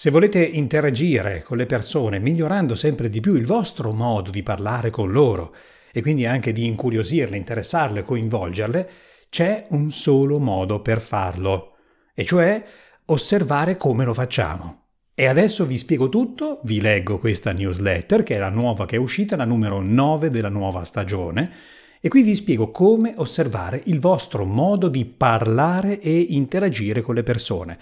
Se volete interagire con le persone migliorando sempre di più il vostro modo di parlare con loro e quindi anche di incuriosirle, interessarle, coinvolgerle, c'è un solo modo per farlo, e cioè osservare come lo facciamo. E adesso vi spiego tutto, vi leggo questa newsletter, che è la nuova che è uscita, la numero 9 della nuova stagione, e qui vi spiego come osservare il vostro modo di parlare e interagire con le persone.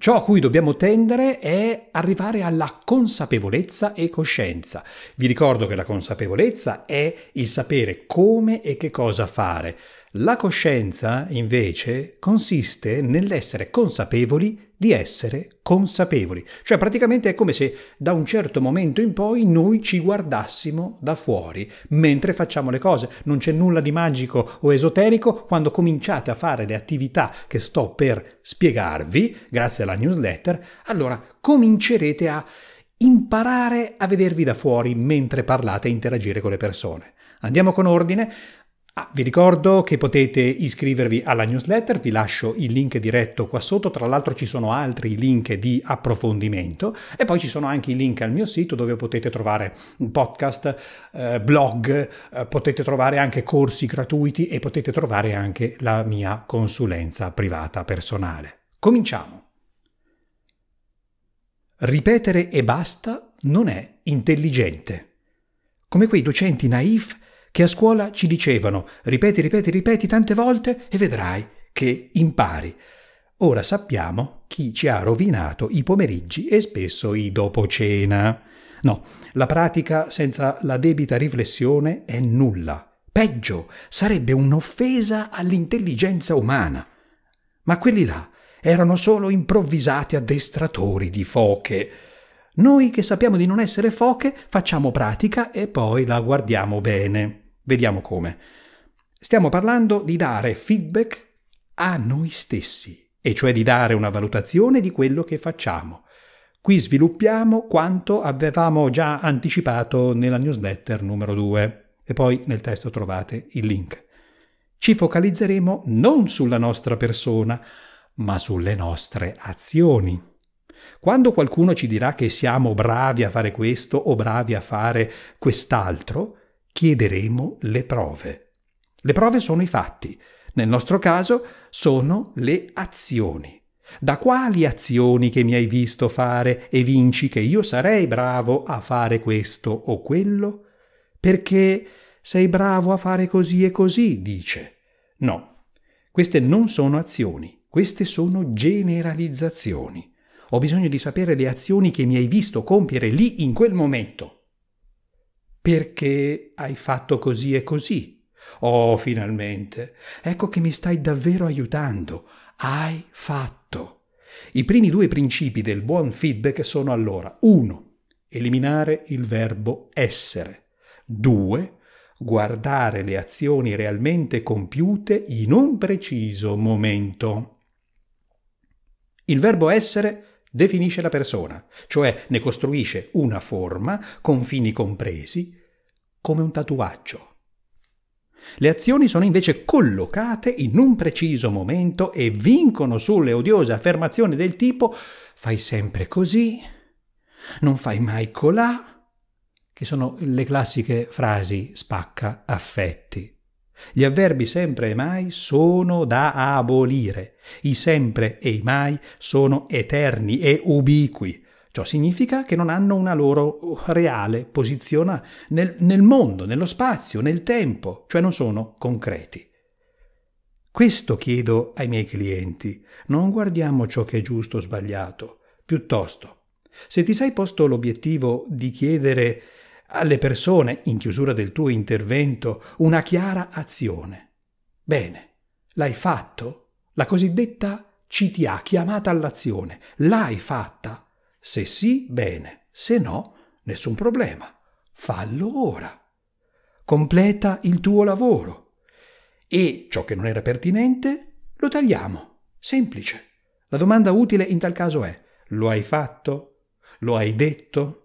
Ciò a cui dobbiamo tendere è arrivare alla consapevolezza e coscienza. Vi ricordo che la consapevolezza è il sapere come e che cosa fare. La coscienza, invece, consiste nell'essere consapevoli di essere consapevoli. Cioè praticamente è come se da un certo momento in poi noi ci guardassimo da fuori mentre facciamo le cose. Non c'è nulla di magico o esoterico quando cominciate a fare le attività che sto per spiegarvi, grazie alla newsletter, allora comincerete a imparare a vedervi da fuori mentre parlate e interagire con le persone. Andiamo con ordine. Vi ricordo che potete iscrivervi alla newsletter, vi lascio il link diretto qua sotto, tra l'altro ci sono altri link di approfondimento e poi ci sono anche i link al mio sito dove potete trovare podcast, blog, potete trovare anche corsi gratuiti e potete trovare anche la mia consulenza privata personale. Cominciamo! Ripetere e basta non è intelligente. Come quei docenti naif che a scuola ci dicevano «ripeti, ripeti, ripeti tante volte e vedrai che impari». Ora sappiamo chi ci ha rovinato i pomeriggi e spesso i dopo cena. No, la pratica senza la debita riflessione è nulla. Peggio, sarebbe un'offesa all'intelligenza umana. Ma quelli là erano solo improvvisati addestratori di foche. Noi che sappiamo di non essere foche facciamo pratica e poi la guardiamo bene. Vediamo come. Stiamo parlando di dare feedback a noi stessi, e cioè di dare una valutazione di quello che facciamo. Qui sviluppiamo quanto avevamo già anticipato nella newsletter numero 2 e poi nel testo trovate il link. Ci focalizzeremo non sulla nostra persona, ma sulle nostre azioni. Quando qualcuno ci dirà che siamo bravi a fare questo o bravi a fare quest'altro, chiederemo le prove. Le prove sono i fatti. Nel nostro caso sono le azioni. Da quali azioni che mi hai visto fare evinci che io sarei bravo a fare questo o quello? Perché sei bravo a fare così e così, dice. No, queste non sono azioni, queste sono generalizzazioni. Ho bisogno di sapere le azioni che mi hai visto compiere lì in quel momento. Perché hai fatto così e così? Oh, finalmente! Ecco che mi stai davvero aiutando. Hai fatto. I primi due principi del buon feedback sono allora 1. Eliminare il verbo essere. 2. Guardare le azioni realmente compiute in un preciso momento. Il verbo essere definisce la persona, cioè ne costruisce una forma, confini compresi, come un tatuaggio. Le azioni sono invece collocate in un preciso momento e vincono sulle odiose affermazioni del tipo «fai sempre così», «non fai mai colà», che sono le classiche frasi spacca affetti. Gli avverbi sempre e mai sono da abolire. I sempre e i mai sono eterni e ubiqui. Ciò significa che non hanno una loro reale posizione nel mondo, nello spazio, nel tempo, cioè non sono concreti. Questo chiedo ai miei clienti. Non guardiamo ciò che è giusto o sbagliato. Piuttosto, se ti sei posto l'obiettivo di chiedere alle persone, in chiusura del tuo intervento, una chiara azione. Bene, l'hai fatto? La cosiddetta CTA, chiamata all'azione. L'hai fatta? Se sì, bene. Se no, nessun problema. Fallo ora. Completa il tuo lavoro. E ciò che non era pertinente, lo tagliamo. Semplice. La domanda utile in tal caso è: lo hai fatto? Lo hai detto?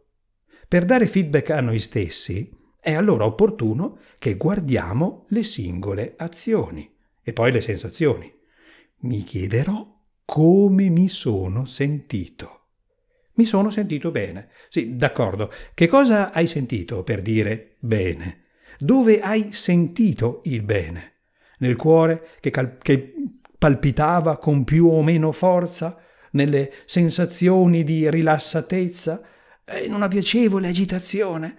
Per dare feedback a noi stessi è allora opportuno che guardiamo le singole azioni e poi le sensazioni. Mi chiederò come mi sono sentito. Mi sono sentito bene. Sì, d'accordo. Che cosa hai sentito per dire bene? Dove hai sentito il bene? Nel cuore che palpitava con più o meno forza? Nelle sensazioni di rilassatezza? In una piacevole agitazione?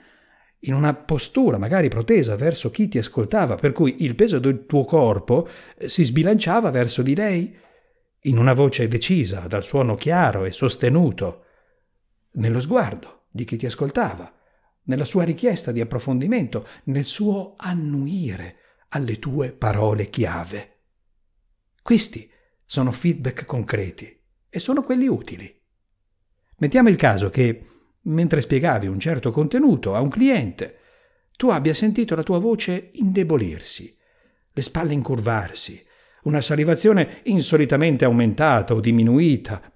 In una postura magari protesa verso chi ti ascoltava, per cui il peso del tuo corpo si sbilanciava verso di lei? In una voce decisa, dal suono chiaro e sostenuto? Nello sguardo di chi ti ascoltava, nella sua richiesta di approfondimento, nel suo annuire alle tue parole chiave? Questi sono feedback concreti e sono quelli utili. Mettiamo il caso che, mentre spiegavi un certo contenuto a un cliente, tu abbia sentito la tua voce indebolirsi, le spalle incurvarsi, una salivazione insolitamente aumentata o diminuita.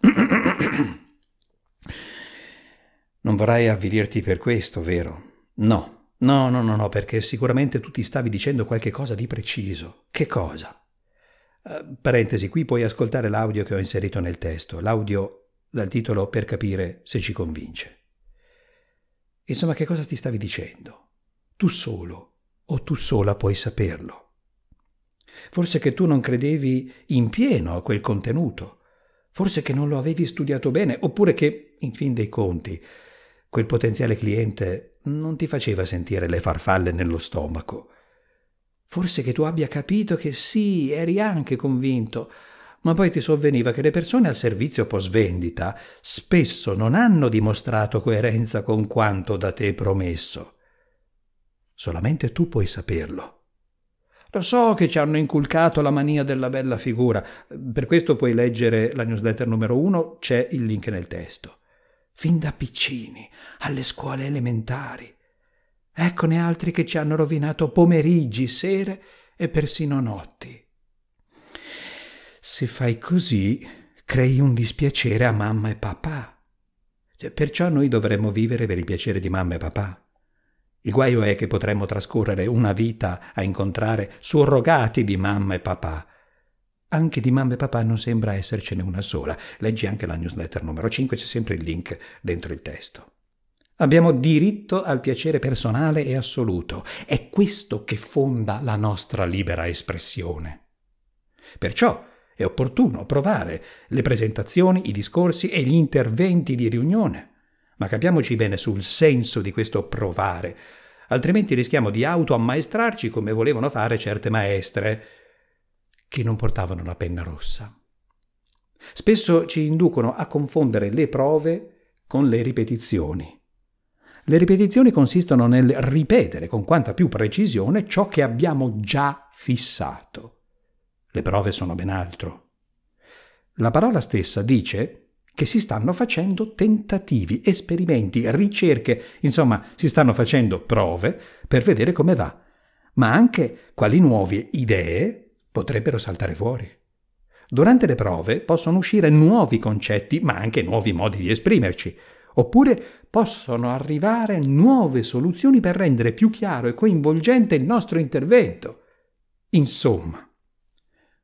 Non vorrai avvilirti per questo, vero? No, perché sicuramente tu ti stavi dicendo qualche cosa di preciso. Che cosa? Parentesi, qui puoi ascoltare l'audio che ho inserito nel testo, l'audio dal titolo Per capire se ci convince. Insomma, che cosa ti stavi dicendo? Tu solo o tu sola puoi saperlo. Forse che tu non credevi in pieno a quel contenuto, forse che non lo avevi studiato bene, oppure che, in fin dei conti, quel potenziale cliente non ti faceva sentire le farfalle nello stomaco. Forse che tu abbia capito che sì, eri anche convinto, ma poi ti sovveniva che le persone al servizio post-vendita spesso non hanno dimostrato coerenza con quanto da te promesso. Solamente tu puoi saperlo. Lo so che ci hanno inculcato la mania della bella figura, per questo puoi leggere la newsletter numero 1, c'è il link nel testo. Fin da piccini, alle scuole elementari. Eccone altri che ci hanno rovinato pomeriggi, sere e persino notti. Se fai così, crei un dispiacere a mamma e papà. Perciò noi dovremmo vivere per il piacere di mamma e papà. Il guaio è che potremmo trascorrere una vita a incontrare surrogati di mamma e papà. Anche di mamma e papà non sembra essercene una sola. Leggi anche la newsletter numero 5, c'è sempre il link dentro il testo. Abbiamo diritto al piacere personale e assoluto. È questo che fonda la nostra libera espressione. Perciò è opportuno provare le presentazioni, i discorsi e gli interventi di riunione. Ma capiamoci bene sul senso di questo provare, altrimenti rischiamo di autoammaestrarci come volevano fare certe maestre che non portavano la penna rossa. Spesso ci inducono a confondere le prove con le ripetizioni. Le ripetizioni consistono nel ripetere con quanta più precisione ciò che abbiamo già fissato. Le prove sono ben altro. La parola stessa dice che si stanno facendo tentativi, esperimenti, ricerche, insomma, si stanno facendo prove per vedere come va, ma anche quali nuove idee potrebbero saltare fuori. Durante le prove possono uscire nuovi concetti, ma anche nuovi modi di esprimerci, oppure possono arrivare nuove soluzioni per rendere più chiaro e coinvolgente il nostro intervento. Insomma,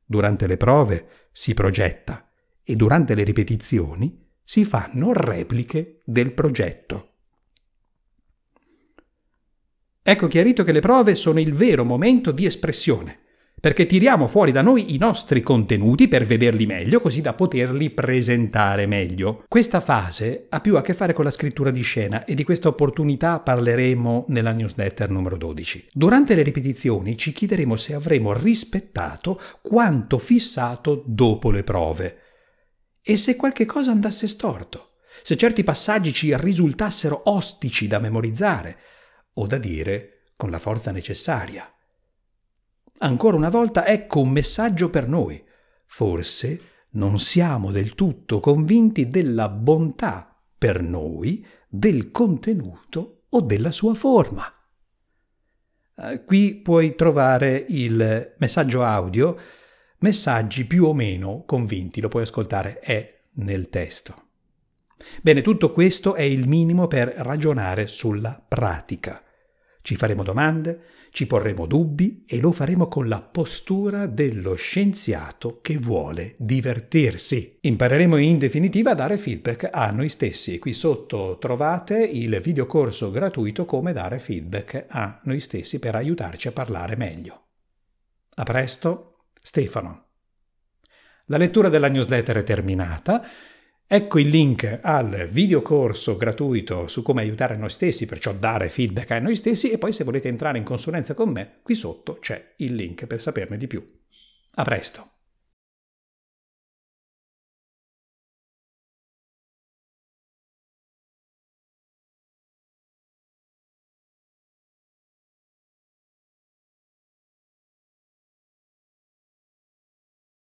durante le prove si progetta, e durante le ripetizioni si fanno repliche del progetto. Ecco chiarito che le prove sono il vero momento di espressione, perché tiriamo fuori da noi i nostri contenuti per vederli meglio, così da poterli presentare meglio. Questa fase ha più a che fare con la scrittura di scena e di questa opportunità parleremo nella newsletter numero 12. Durante le ripetizioni ci chiederemo se avremo rispettato quanto fissato dopo le prove. E se qualche cosa andasse storto, se certi passaggi ci risultassero ostici da memorizzare o da dire con la forza necessaria. Ancora una volta ecco un messaggio per noi. Forse non siamo del tutto convinti della bontà per noi del contenuto o della sua forma. Qui puoi trovare il messaggio audio Messaggi più o meno convinti, lo puoi ascoltare, è nel testo. Bene, tutto questo è il minimo per ragionare sulla pratica. Ci faremo domande, Ci porremo dubbi e lo faremo con la postura dello scienziato che vuole divertirsi. Impareremo in definitiva a dare feedback a noi stessi. Qui sotto trovate il videocorso gratuito come dare feedback a noi stessi per aiutarci a parlare meglio. A presto, Stefano. La lettura della newsletter è terminata. Ecco il link al videocorso gratuito su come aiutare noi stessi, perciò dare feedback a noi stessi, e poi se volete entrare in consulenza con me, qui sotto c'è il link per saperne di più. A presto!